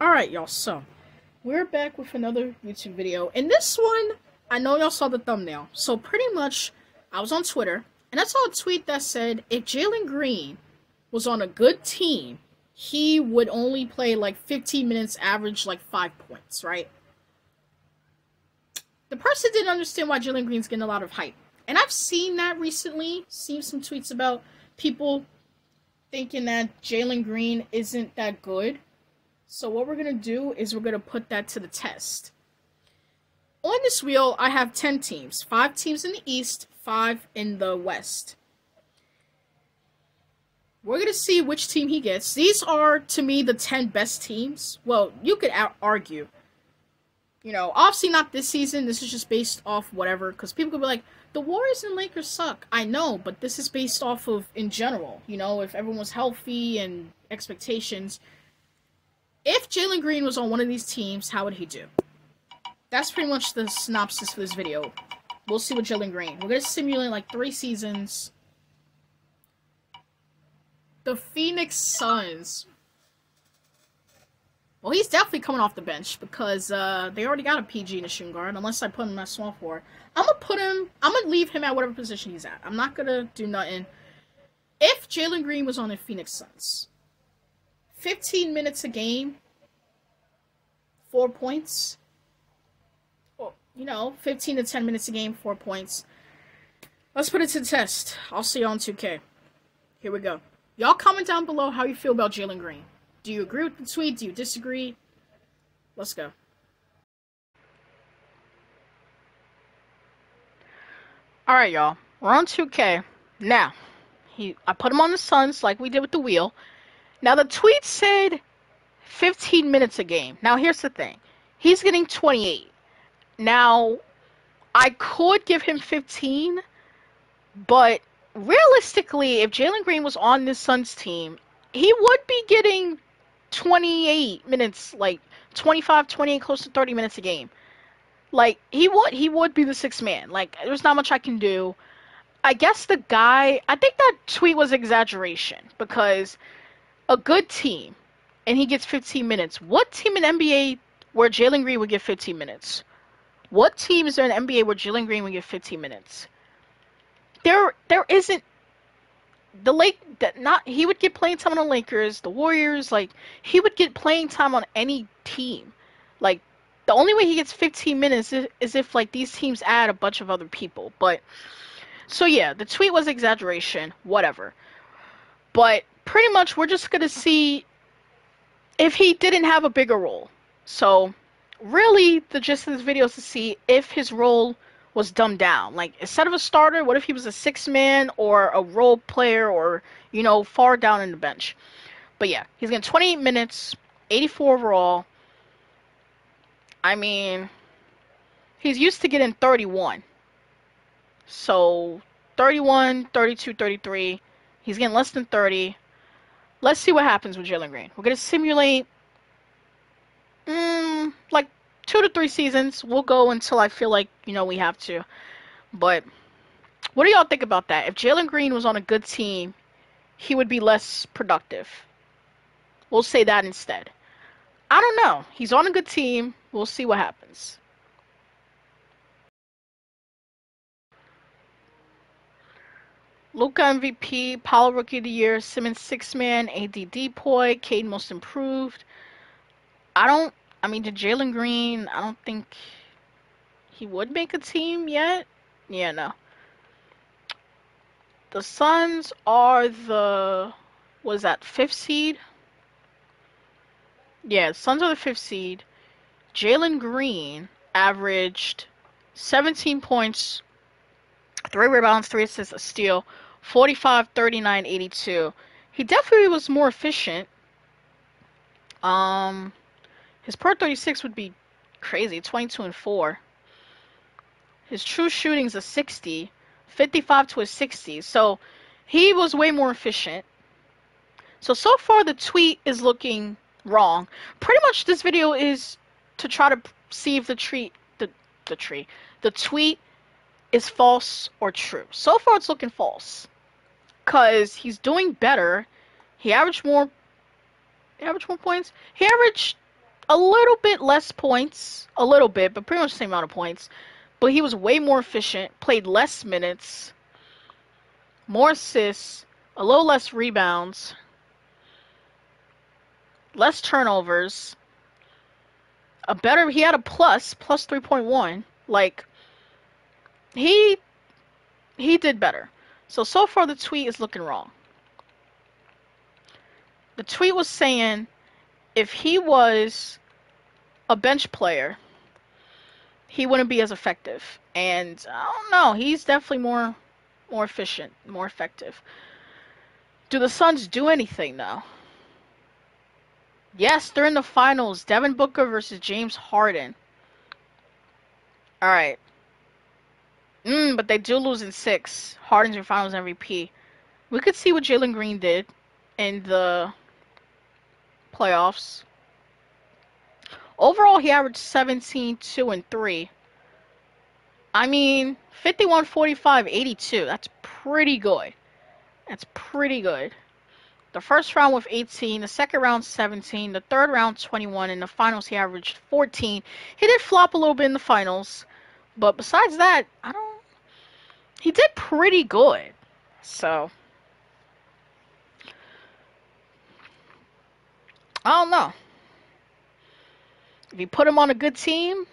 Alright, y'all, so we're back with another YouTube video, and this one, I know y'all saw the thumbnail, so pretty much, I was on Twitter, and I saw a tweet that said, if Jalen Green was on a good team, he would only play like 15 minutes, average like 5 points, right? The person didn't understand why Jalen Green's getting a lot of hype, and I've seen that recently, seen some tweets about people thinking that Jalen Green isn't that good. So what we're going to do is we're going to put that to the test. On this wheel, I have 10 teams. 5 teams in the East, 5 in the West. We're going to see which team he gets. These are, to me, the 10 best teams. Well, you could argue. You know, obviously not this season. This is just based off whatever. Because people could be like, the Warriors and Lakers suck. I know, but this is based off of, in general. You know, if everyone was healthy and expectations. If Jalen Green was on one of these teams, how would he do? That's pretty much the synopsis for this video. We'll see with Jalen Green. We're going to simulate like 3 seasons. The Phoenix Suns. Well, he's definitely coming off the bench because they already got a PG in the shooting guard, unless I put him at small forward. I'm going to leave him at whatever position he's at. I'm not going to do nothing. If Jalen Green was on the Phoenix Suns, 15 minutes a game, 4 points. Well, you know, 15 to 10 minutes a game, 4 points. Let's put it to the test. I'll see y'all on 2K. Here we go. Y'all comment down below how you feel about Jalen Green. Do you agree with the tweet? Do you disagree? Let's go. Alright, y'all. We're on 2K. Now, I put him on the Suns like we did with the wheel. Now, the tweet said 15 minutes a game. Now, here's the thing. He's getting 28. Now, I could give him 15, but realistically, if Jalen Green was on this Suns team, he would be getting 28 minutes, like 25, 28, close to 30 minutes a game. Like, he would be the sixth man. Like, there's not much I can do. I guess the guy, I think that tweet was exaggeration because a good team, and he gets 15 minutes. What team in NBA where Jalen Green would get 15 minutes? What team is there in NBA where Jalen Green would get 15 minutes? There isn't. He would get playing time on the Lakers, the Warriors. Like, he would get playing time on any team. Like, the only way he gets 15 minutes is if like these teams add a bunch of other people. But so yeah, the tweet was exaggeration. Whatever. But pretty much, we're just going to see if he didn't have a bigger role. So, really, the gist of this video is to see if his role was dumbed down. Like, instead of a starter, what if he was a sixth man or a role player or, you know, far down in the bench? But yeah, he's getting 28 minutes, 84 overall. I mean, he's used to getting 31. So, 31, 32, 33. He's getting less than 30. Let's see what happens with Jalen Green. We're going to simulate like 2 to 3 seasons. We'll go until I feel like, you know, we have to. But what do y'all think about that? If Jalen Green was on a good team, he would be less productive. We'll say that instead. I don't know. He's on a good team. We'll see what happens. Luka MVP, Powell Rookie of the Year, Simmons Sixth Man, AD Depoy, Cade Most Improved. I mean, to Jalen Green, I don't think he would make a team yet. Yeah, no. The Suns are the, what is that, 5th seed? Yeah, the Suns are the 5th seed. Jalen Green averaged 17 points, 3 rebounds, 3 assists, a steal. 45, 39, 82. He definitely was more efficient. His per 36 would be crazy, 22 and 4. His true shooting's a 60, 55 to a 60. So he was way more efficient. So far the tweet is looking wrong. Pretty much this video is to try to see if the tweet is false or true. So far it's looking false, cause he's doing better. He averaged more points. He averaged a little bit less points, a little bit, but pretty much the same amount of points. But he was way more efficient, played less minutes, more assists, a little less rebounds, less turnovers, a better, he had a plus 3.1. Like, he did better. So far the tweet is looking wrong. The tweet was saying if he was a bench player, he wouldn't be as effective. And I don't know, he's definitely more efficient, more effective. Do the Suns do anything now? Yes, they're in the finals. Devin Booker versus James Harden. Alright. But they do lose in 6. Harden's your finals MVP. We could see what Jalen Green did in the playoffs. Overall, he averaged 17, 2, and 3. I mean, 51, 45, 82. That's pretty good. That's pretty good. The first round with 18, the second round 17, the third round 21, in the finals he averaged 14. He did flop a little bit in the finals, but besides that, he did pretty good. So, I don't know. If you put him on a good team,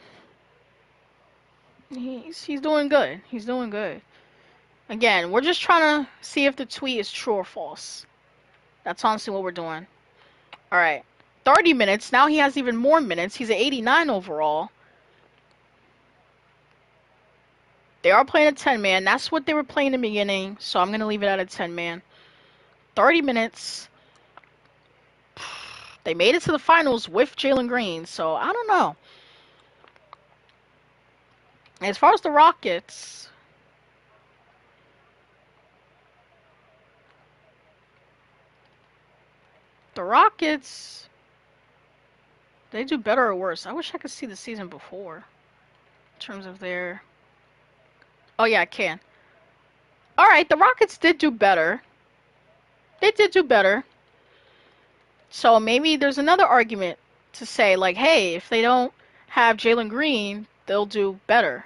he's doing good. He's doing good. Again, we're just trying to see if the tweet is true or false. That's honestly what we're doing. Alright. 30 minutes. Now he has even more minutes. He's at 89 overall. They are playing a 10-man. That's what they were playing in the beginning. So I'm going to leave it at a 10-man. 30 minutes. They made it to the finals with Jalen Green. So I don't know. As far as the Rockets, they do better or worse. I wish I could see the season before. In terms of their... Oh, yeah, I can. Alright, the Rockets did do better. They did do better. So maybe there's another argument to say, like, hey, if they don't have Jalen Green, they'll do better.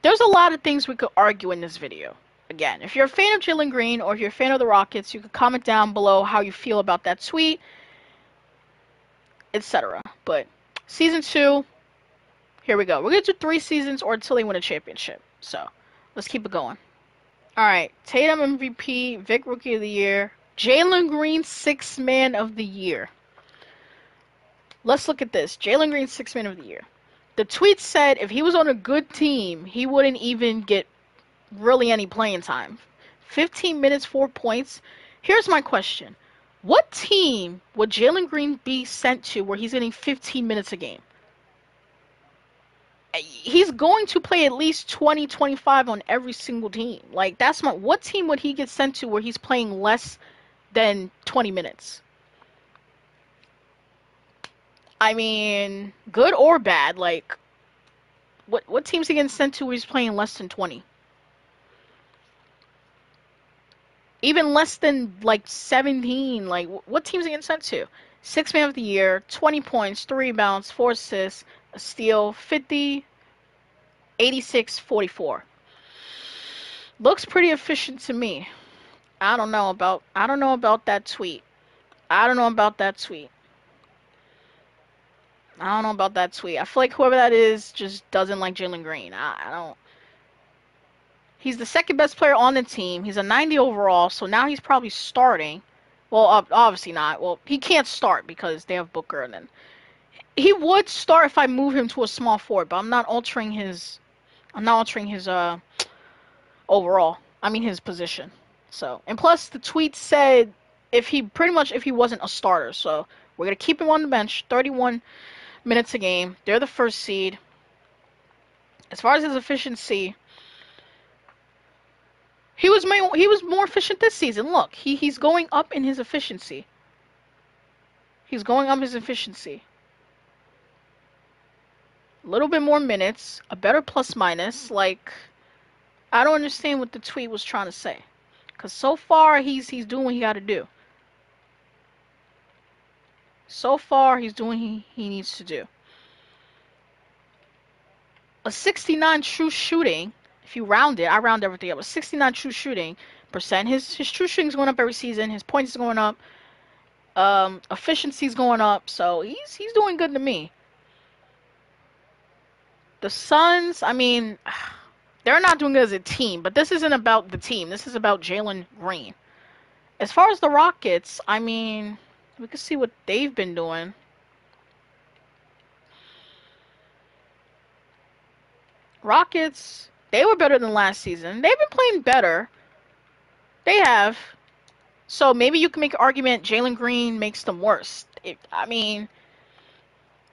There's a lot of things we could argue in this video. Again, if you're a fan of Jalen Green or if you're a fan of the Rockets, you can comment down below how you feel about that tweet, etc. But season 2, here we go. We're going to do 3 seasons or until they win a championship. So let's keep it going. All right, Tatum MVP, Vic Rookie of the Year, Jalen Green 6th Man of the Year. Let's look at this. Jalen Green 6th Man of the Year. The tweet said if he was on a good team, he wouldn't even get really any playing time. 15 minutes, 4 points. Here's my question. What team would Jalen Green be sent to where he's getting 15 minutes a game? He's going to play at least 20, 25 on every single team. Like, that's my... What team would he get sent to where he's playing less than 20 minutes? I mean, good or bad, like, what team's he getting sent to where he's playing less than 20? Even less than, like, 17. Like, what teams are getting sent to? 6th Man of the Year, 20 points, 3 rebounds, 4 assists, a steal, 50, 86, 44. Looks pretty efficient to me. I don't know about that tweet. I feel like whoever that is just doesn't like Jalen Green. He's the second best player on the team. He's a 90 overall, so now he's probably starting. Well, obviously not. Well, he can't start because they have Booker. And then he would start if I move him to a small forward, but I'm not altering his overall. I mean his position. So, and plus the tweet said if he wasn't a starter. So, we're going to keep him on the bench, 31 minutes a game. They're the first seed. As far as his efficiency, he was more efficient this season. Look, he's going up in his efficiency. He's going up his efficiency. A little bit more minutes, a better plus minus. Like, I don't understand what the tweet was trying to say, because so far he's doing what he got to do. So far, he's doing what he needs to do. A 69 true shooting, if you round it, I round everything up, a 69 true shooting percent. His true shooting's going up every season. His points is going up. Efficiency's going up. So he's doing good to me. The Suns, I mean, they're not doing good as a team, but this isn't about the team. This is about Jalen Green. As far as the Rockets, I mean, we can see what they've been doing. Rockets, they were better than last season. They've been playing better. They have. So maybe you can make an argument Jalen Green makes them worse. I mean,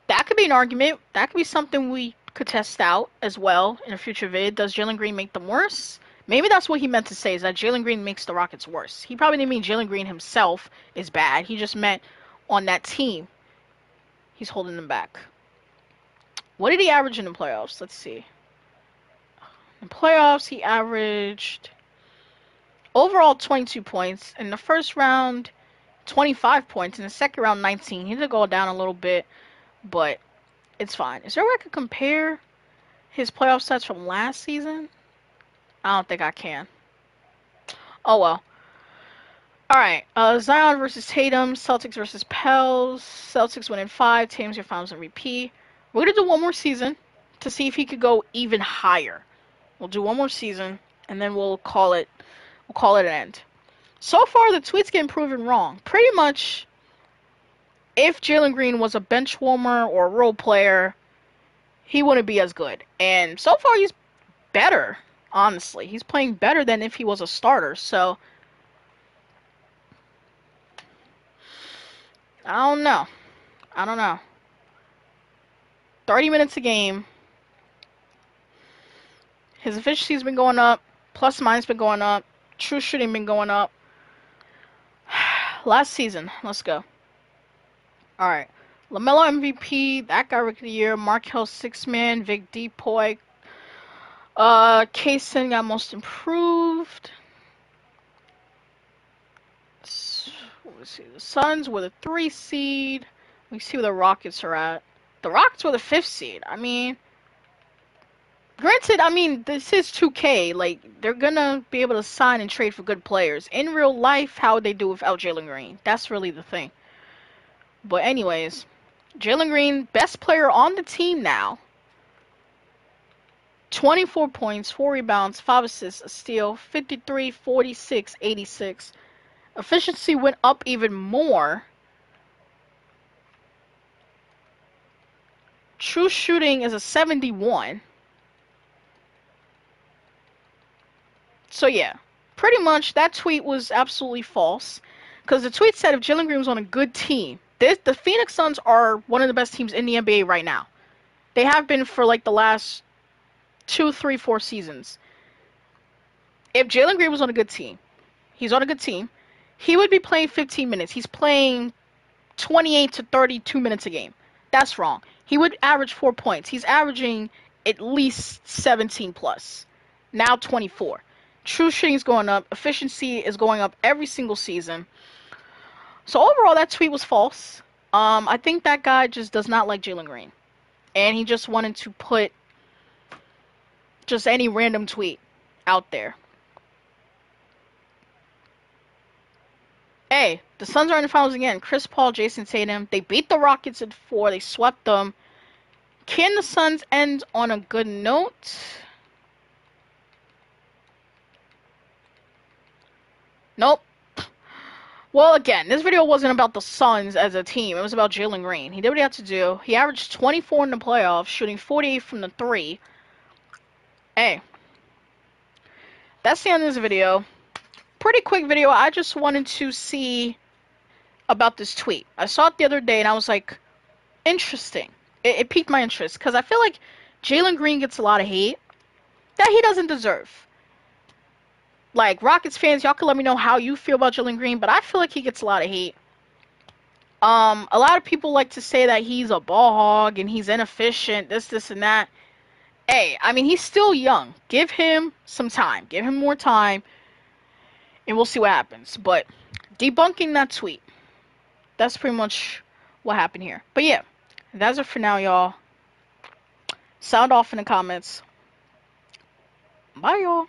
that could be an argument. That could be something we could test out as well in a future vid. Does Jalen Green make them worse? Maybe that's what he meant to say, is that Jalen Green makes the Rockets worse. He probably didn't mean Jalen Green himself is bad. He just meant on that team, he's holding them back. What did he average in the playoffs? Let's see. In playoffs, he averaged overall 22 points. In the first round, 25 points. In the second round, 19. He did go down a little bit, but it's fine. Is there a way I could compare his playoff stats from last season? I don't think I can. Oh, well. Alright. Zion versus Tatum. Celtics versus Pels. Celtics win in 5. Tatum's your finals MVP. We're going to do one more season to see if he could go even higher. We'll do one more season, and then we'll call it an end. So far, the tweet's getting proven wrong. Pretty much, if Jalen Green was a bench warmer or a role player, he wouldn't be as good. And so far, he's better. Honestly, he's playing better than if he was a starter. So, I don't know. 30 minutes a game. His efficiency's been going up. Plus mine's been going up. True shooting been going up. Last season. Let's go. Alright. LaMelo MVP. That guy rookie of the year. Markelle 6-man. Vic Depoy. Kason got most improved. Let's see. The Suns were the 3 seed. We see where the Rockets are at. The Rockets were the 5th seed. I mean, granted, I mean, this is 2K. Like, they're gonna be able to sign and trade for good players. In real life, how would they do without Jalen Green? That's really the thing. But anyways, Jalen Green, best player on the team now. 24 points, 4 rebounds, 5 assists, a steal, 53, 46, 86. Efficiency went up even more. True shooting is a 71. So yeah, pretty much that tweet was absolutely false. Because the tweet said if Jalen Green was on a good team, the Phoenix Suns are one of the best teams in the NBA right now. They have been for like the last 2, 3, 4 seasons. If Jalen Green was on a good team, he's on a good team, he would be playing 15 minutes. He's playing 28 to 32 minutes a game. That's wrong. He would average 4 points. He's averaging at least 17 plus. Now 24. True shooting is going up. Efficiency is going up every single season. So overall, that tweet was false. I think that guy just does not like Jalen Green. And he just wanted to put just any random tweet out there. Hey, the Suns are in the finals again. Chris Paul, Jason Tatum. They beat the Rockets at 4. They swept them. Can the Suns end on a good note? Nope. Well, again, this video wasn't about the Suns as a team. It was about Jalen Green. He did what he had to do. He averaged 24 in the playoffs, shooting 48 from the 3. Hey, that's the end of this video. Pretty quick video. I just wanted to see about this tweet. I saw it the other day and I was like, interesting. It piqued my interest because I feel like Jalen Green gets a lot of hate that he doesn't deserve. Like, Rockets fans, y'all can let me know how you feel about Jalen Green, but I feel like he gets a lot of hate. A lot of people like to say that he's a ball hog and he's inefficient, this, and that. Hey, I mean, he's still young. Give him some time. Give him more time, and we'll see what happens. But debunking that tweet, that's pretty much what happened here. But yeah, that's it for now, y'all. Sound off in the comments. Bye, y'all.